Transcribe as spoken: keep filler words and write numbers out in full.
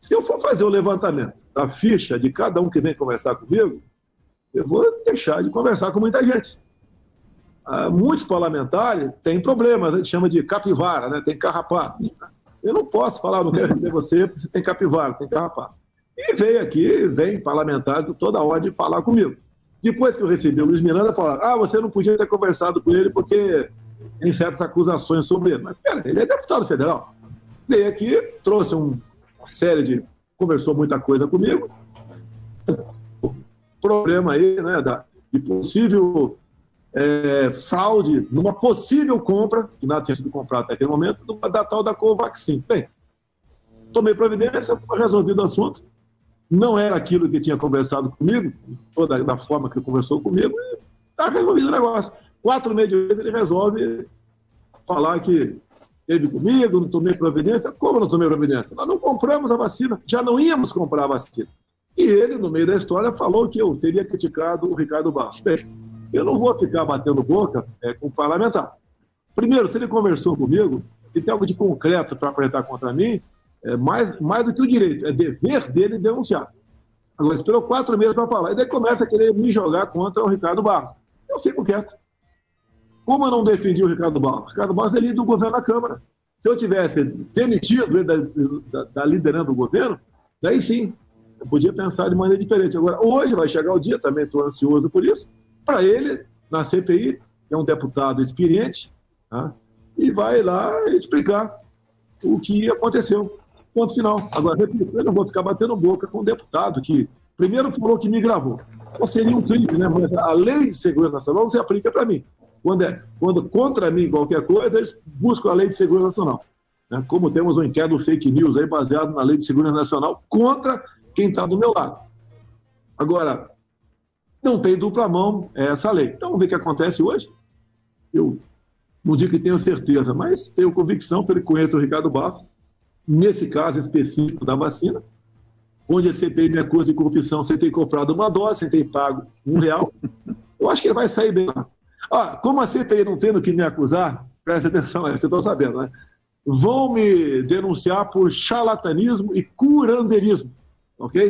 Se eu for fazer o levantamento da ficha de cada um que vem conversar comigo, eu vou deixar de conversar com muita gente. Ah, muitos parlamentares têm problemas, a gente chama de capivara, né? Tem carrapato. Eu não posso falar, não quero entender você, porque você tem capivara, tem carrapato. E veio aqui, vem parlamentares de toda hora de falar comigo. Depois que eu recebi o Luiz Miranda, falaram, ah, você não podia ter conversado com ele porque tem certas acusações sobre ele. Mas, pera, ele é deputado federal. Veio aqui, trouxe um, uma série de... conversou muita coisa comigo. O problema aí, né, da, de possível é, fraude, numa possível compra, que nada tinha sido comprado até aquele momento, da tal da Covaxin. Bem, tomei providência, foi resolvido o assunto. Não era aquilo que tinha conversado comigo, toda da forma que ele conversou comigo, e está resolvido o negócio. Quatro meses depois ele resolve falar que teve comigo, não tomei providência. Como não tomei providência? Nós não compramos a vacina, já não íamos comprar a vacina. E ele, no meio da história, falou que eu teria criticado o Ricardo Barros. Bem, eu não vou ficar batendo boca é, com o parlamentar. Primeiro, se ele conversou comigo, se tem algo de concreto para apresentar contra mim, É mais, mais do que o direito, é dever dele denunciar. Agora, esperou quatro meses para falar, e daí começa a querer me jogar contra o Ricardo Barros. Eu fico quieto. Como eu não defendi o Ricardo Barros? O Ricardo Barros é líder do governo da Câmara. Se eu tivesse demitido ele da, da, da liderança do governo, daí sim, eu podia pensar de maneira diferente. Agora, hoje vai chegar o dia, também estou ansioso por isso, para ele, na C P I, é um deputado experiente, tá? E vai lá explicar o que aconteceu. Ponto final. Agora, repito, eu não vou ficar batendo boca com um deputado que primeiro falou que me gravou. Não seria um crime, né? Mas a lei de segurança nacional não se aplica para mim. Quando, é, quando contra mim qualquer coisa, eles buscam a lei de segurança nacional. Né? Como temos um inquérito fake news aí baseado na lei de segurança nacional contra quem está do meu lado. Agora, não tem dupla mão essa lei. Então, vamos ver o que acontece hoje. Eu não digo que tenho certeza, mas tenho convicção, pelo que conheço o Ricardo Barros, nesse caso específico da vacina, onde a C P I me acusa de corrupção sem ter comprado uma dose, sem ter pago um real, eu acho que ele vai sair bem lá. Ah, como a C P I não tem no que me acusar, presta atenção, vocês estão sabendo, né? Vão me denunciar por charlatanismo e curandeirismo, ok?